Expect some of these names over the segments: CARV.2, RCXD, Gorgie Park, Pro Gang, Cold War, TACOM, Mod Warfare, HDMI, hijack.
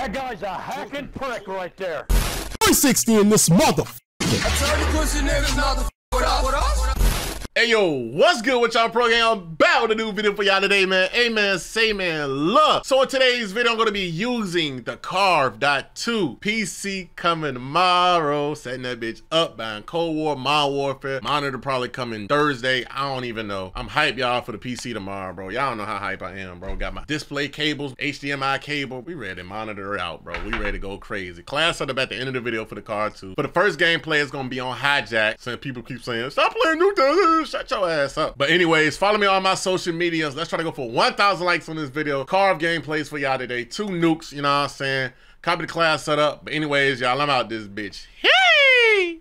That guy's a hacking prick right there. 360 in this motherfucker. Hey yo, what's good with y'all, Pro Gang? I'm back with a new video for y'all today, man. Amen, say man, love. So in today's video, I'm gonna be using the Carve.2 PC coming tomorrow. Setting that bitch up, buying Cold War, Mod Warfare. Monitor probably coming Thursday. I don't even know. I'm hype, y'all, for the PC tomorrow, bro. Y'all don't know how hype I am, bro. Got my display cables, HDMI cable. We ready to monitor out, bro. We ready to go crazy. Class up about the end of the video for the Carve.2. For the first gameplay, it's gonna be on Hijack. Since people keep saying, stop playing new things. Shut your ass up. But anyways, follow me on my social medias. Let's try to go for 1,000 likes on this video. Carve gameplays for y'all today. 2 nukes, you know what I'm saying? Copy the class setup. But anyways, y'all, I'm out this bitch. Hey!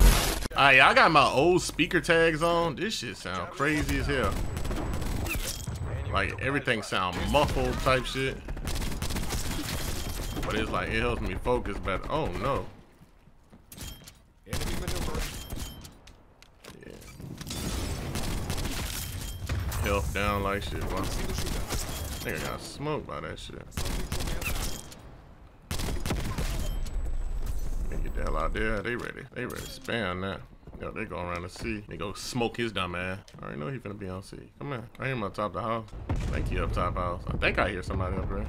All right, y'all got my old speaker tags on. This shit sound crazy as hell. Like, everything sound muffled type shit. But it's like, it helps me focus better. Oh, no. Health down like shit. Wow. I think I got smoked by that shit. Let me get the hell out there. They ready. They ready to spam now. Yo, they going around to C. They go smoke his dumb ass. I already know he finna be on C. Come on. I hear him on top of the house. I think he up top house. I think I hear somebody up there.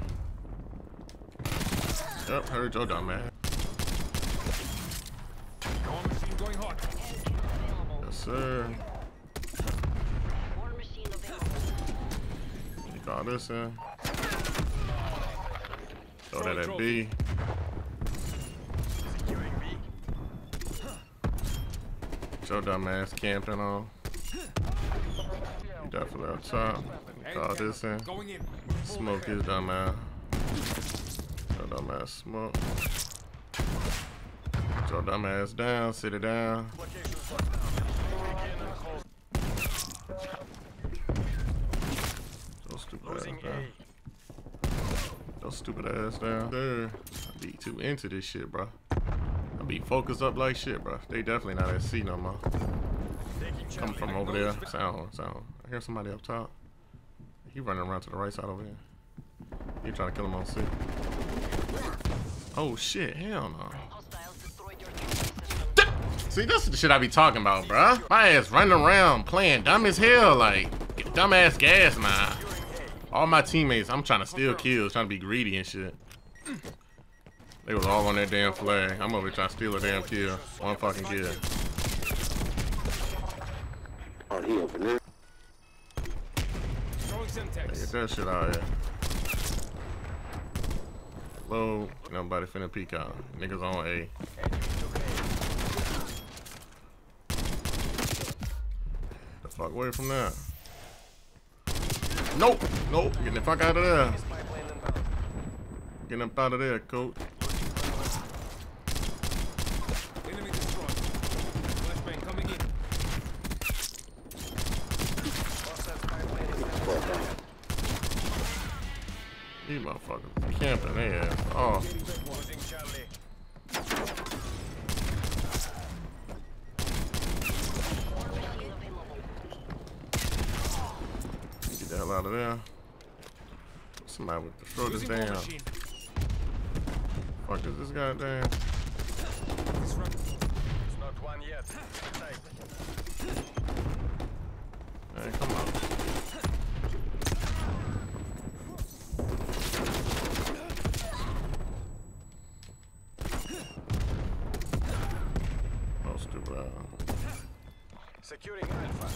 Yep, heard your dumb ass. Yes, sir. All this in. Throw that at B. Your dumb ass camping on. You definitely up top. Throw this in. Smoke his dumb ass. Your dumb ass smoke. Your dumb ass down. Sit it down. Those stupid ass down there. I be too into this shit, bro. I be focused up like shit, bro. They definitely not at sea no more. Coming from over there. Sound. I hear somebody up top. He running around to the right side over here. You trying to kill him on sea. Oh shit, hell no. See, that's the shit I be talking about, bro. My ass running around playing dumb as hell, like dumb ass gas mine. All my teammates, I'm trying to steal kills, trying to be greedy and shit. They was all on that damn flag. I'm over here trying to steal a damn kill. One fucking kill. Get that shit out here. Low, nobody finna peek out. Niggas on A. The fuck away from that. Nope, nope, getting the fuck out of there. Getting up out of there, coach. These motherfuckers camping their ass off. Out of there. Somebody with the throw this down. Fuck is this guy down? It's not one yet. Hey, come on. Oh, stupid. Securing Alpha.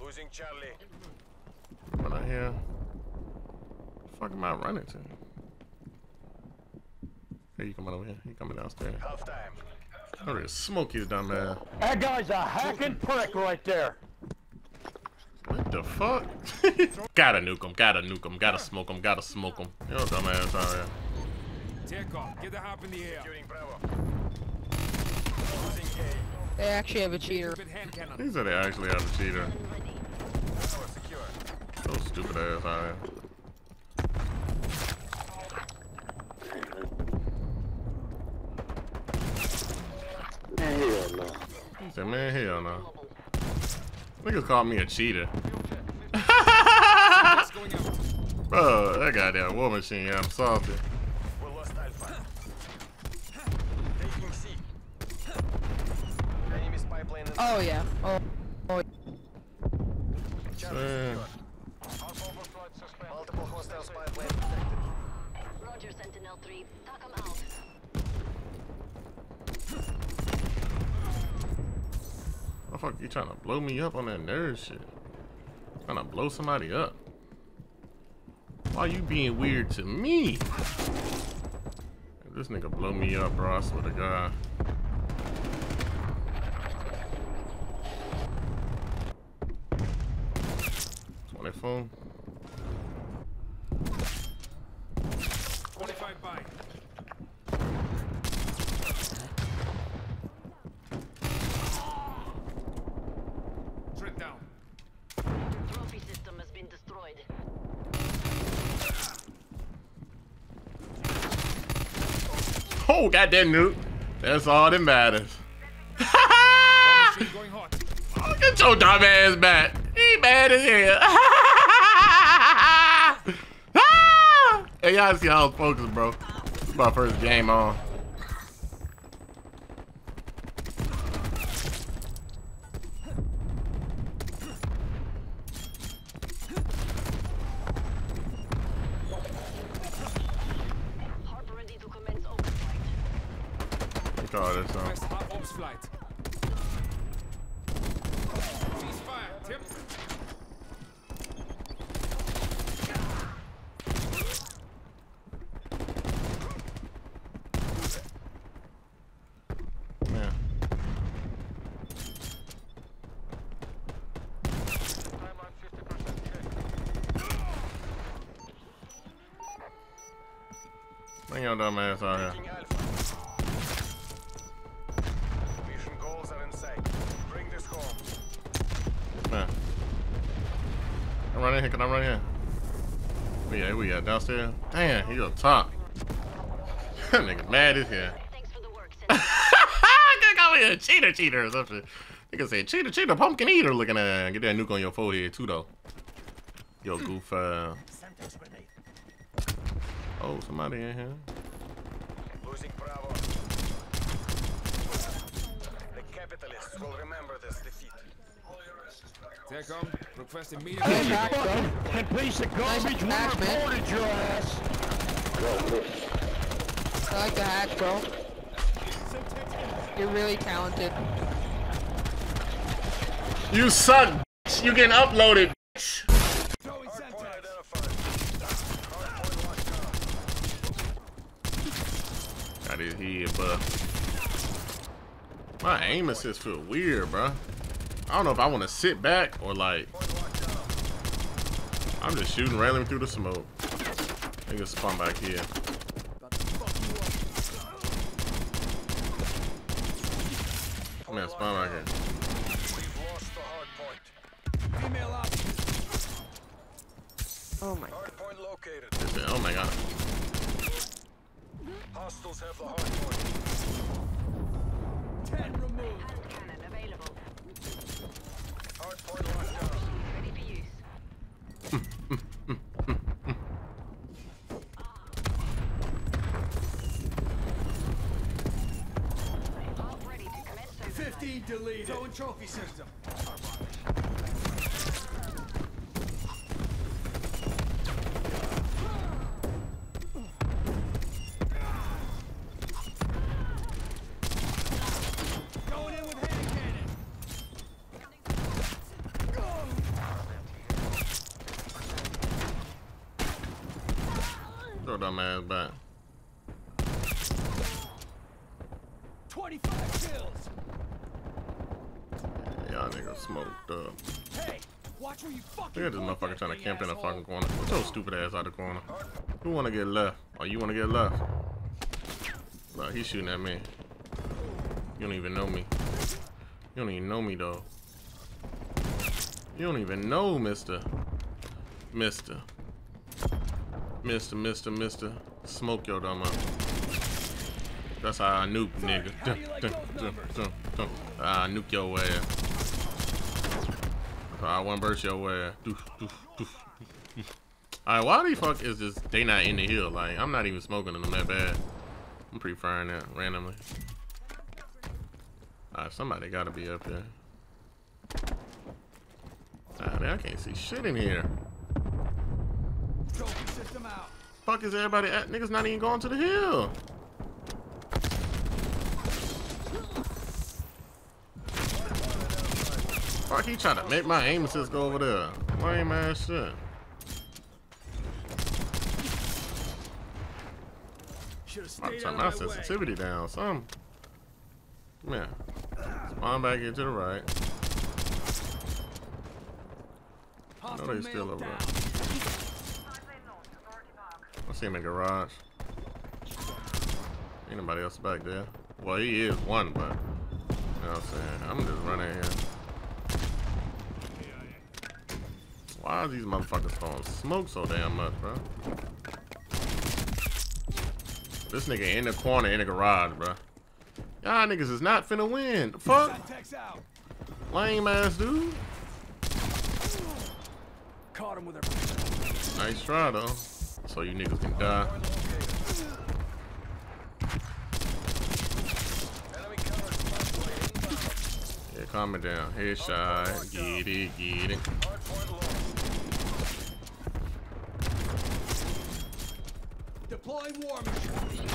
Losing Charlie. What I hear? The fuck am I running to? Hey, you coming over here? You coming downstairs? Half time. Oh, this Smokey's down there. That guy's a hacking prick right there. What the fuck? Gotta nuke him. Gotta nuke him. Gotta smoke him. Gotta smoke him. Yo, dumbass out here. Take off. Get the hop in the air. They actually have a cheater. He said they actually have a cheater. Those stupid ass out here. Hell no. He said, man, hell no. Niggas called me a cheater. Bro, that goddamn war machine, I'm salty. We lost Alpha. Taking C. Enemy spy plane. Oh yeah. Oh. Oh. Sure. Multiple hostile spy plane detected. Roger, Sentinel-3. Talk 'em out. What the fuck, you trying to blow me up on that nerd shit? Trying to blow somebody up? Why you being weird to me? This nigga blow me up, bro. I swear to God. It's on their phone. 25 by. Trip down. The trophy system has been destroyed. Oh, goddamn nuke. That's all that matters. Oh, get your dumb ass back. He mad as hell. Hey, y'all see how I was focused, bro. This is my first game on. Bring your dumb ass out here. Mission goals are in sight. Bring this home. Man. I'm right in here. Can I run here? We are downstairs. Damn, he up top. That nigga mad as hell. Thanks for the work, Good call me a cheater or something. Nigga say cheater, pumpkin eater looking at that. Get that nuke on your forehead too though. Yo goof. Oh, somebody in here. Losing Bravo. The capitalists will remember this defeat. TACOM, request immediate. And please, the garbage nice will reported your ass. I like the hack, bro. You're really talented. You suck, bitch. You getting uploaded, bitch. His head, but my aim assist feel weird, bro. I don't know if I want to sit back or like I'm just shooting randomly through the smoke. I just spawn back here. Man, spawn back here. Oh my god. Oh my god. Hostiles have the hard point. 10 removed. Hand cannon available. Hard point locked down. Ready for use. All ready to commence over. 15 deleted. Throwing trophy system. Dumbass back. 25 kills. Y'all niggas smoked up. Hey, watch where you fucking look at this motherfucker trying to camp in a fucking corner. Get your stupid ass out of the corner. Who wanna get left? Oh, you wanna get left? Look, he's shooting at me. You don't even know me. You don't even know me though. You don't even know, Mister. Smoke your dumb ass. That's how I nuke, nigga. I nuke your ass. That's how I one burst your ass. Alright, why the fuck is this they not in the hill? Like, I'm not even smoking them that bad. I'm pre-firing that randomly. Alright, somebody gotta be up there. Alright, man, I can't see shit in here. Fuck is everybody at? Niggas not even going to the hill. Fuck, he trying to make my aim assist go over there. Lame ass shit. I'm turning my sensitivity down, some. Man, spawn back into the right. I know they still over there. I see him in the garage. Ain't nobody else back there. Well, he is one, but you know what I'm saying? I'm just running here. Why is these motherfuckers throwing smoke so damn much, bro? This nigga in the corner in the garage, bro. Y'all niggas is not finna win. The fuck? Lame ass dude. Caught him with a nice try though. So you niggas can die. Yeah, calm me down. Headshot. Get it, get it. Deploy war machine.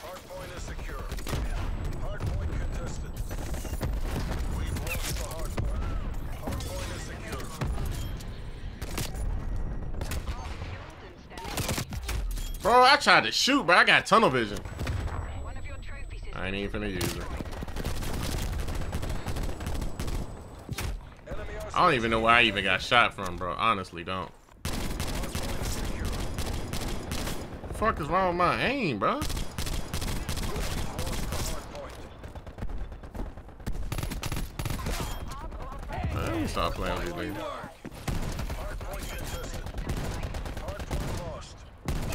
Hard point is secure. Hard point contested. We've lost the hard point. Hard point is secure. Bro, I tried to shoot, but I got tunnel vision. I ain't even finna use it. I don't even know where I even got shot from, bro. Honestly, don't. The fuck is wrong with my aim, bro? Let me stop playing with these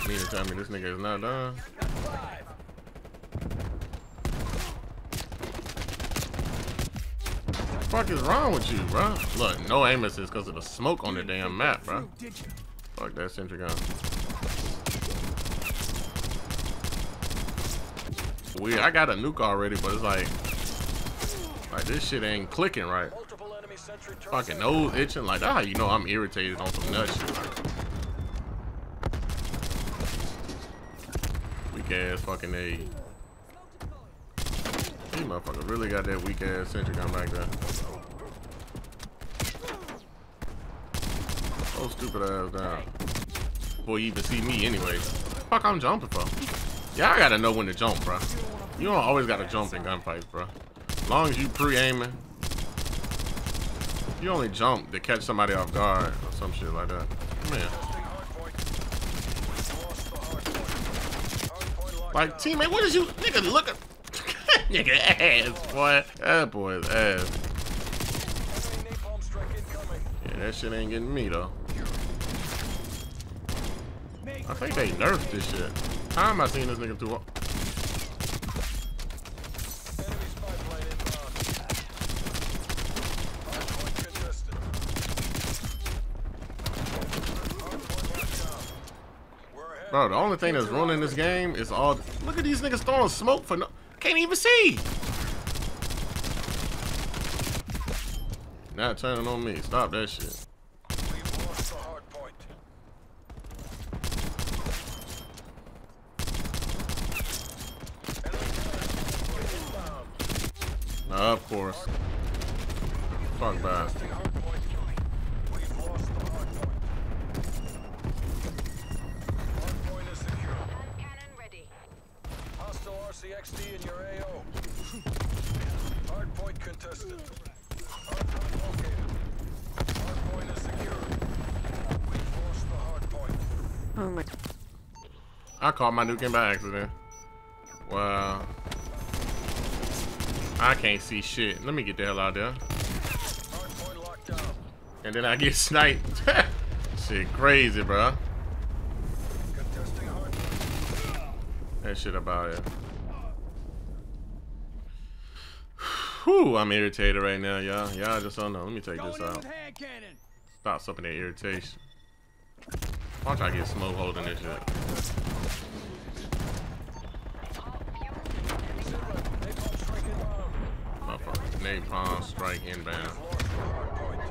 niggas. Mean to tell me this nigga is not done. What the fuck is wrong with you, bro? Look, no aim assist because of the smoke on the damn map, bro. Fuck that sentry gun. Weird. I got a nuke already, but it's like this shit ain't clicking right. Fucking nose itching. Like, ah, you know I'm irritated on some nut shit. Like. Weak ass fucking A. These motherfuckers really got that weak ass sentry gun back there. So stupid ass down. Boy, you even see me anyway. Fuck, I'm jumping for. Yeah, I gotta know when to jump, bro. You don't always gotta jump in gunfights, bro. As long as you pre-aiming, you only jump to catch somebody off guard or some shit like that. Come here. Like, teammate, what is you nigga look at? Nigga ass, boy. That boy's ass. Yeah, that shit ain't getting me though. I think they nerfed this shit. How am I seeing this nigga too long? Bro, the only thing that's ruining this game is all. Look at these niggas throwing smoke for no. Can't even see. Not turning on me. Stop that shit. We've lost the hard point. Nah, of course. Fuck bastard. We've lost the hard point. Hard point is secure. Cannon ready. Hostile RCXD in your AO. Hard point contested. Hard point located. Hard point is secure. We've lost the hard point. Oh my. I caught my nuke in by accident. Wow. I can't see shit. Let me get the hell out there. Hard point locked down. And then I get sniped. Shit crazy, bro. Contesting hard point. That shit about it. Whew, I'm irritated right now, y'all. Y'all just don't know. Let me take this out. Stop something that irritation. Watch I get smoke holding this shit. Napalm strike inbound.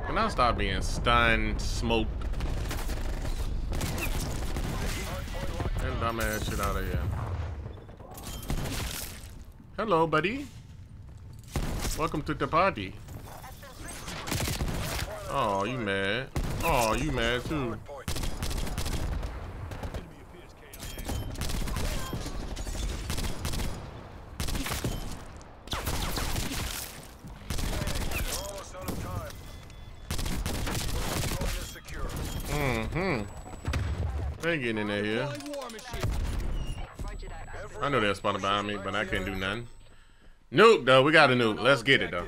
Can I stop being stunned, smoked? Get dumbass shit out of here. Hello, buddy. Welcome to the party. Oh, you mad? Oh, you mad too? Ain't getting in there here. I know they're spawning behind me, but I can't do nothing. Nuke though, we got a nuke. Let's get it though.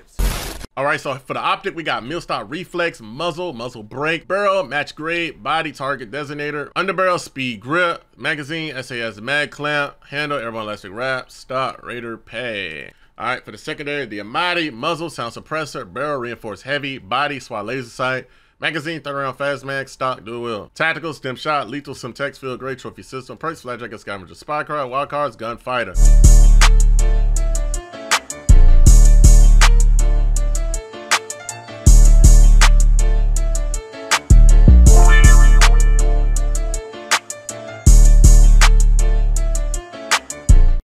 Alright, so for the optic, we got millstock reflex, muzzle, muzzle brake, barrel, match grade, body, target designator, underbarrel, speed grip, magazine, SAS mag clamp, handle, airborne elastic wrap, stock, radar pad. Alright, for the secondary, the Amati, muzzle, sound suppressor, barrel, reinforced heavy, body, SWAT laser sight, magazine, 30-round fast mag, stock, dual wheel, tactical, stem shot, lethal, Simtex, field grade, trophy system, perks, flagjack, scavenger, spy card, wild cards, gunfighter.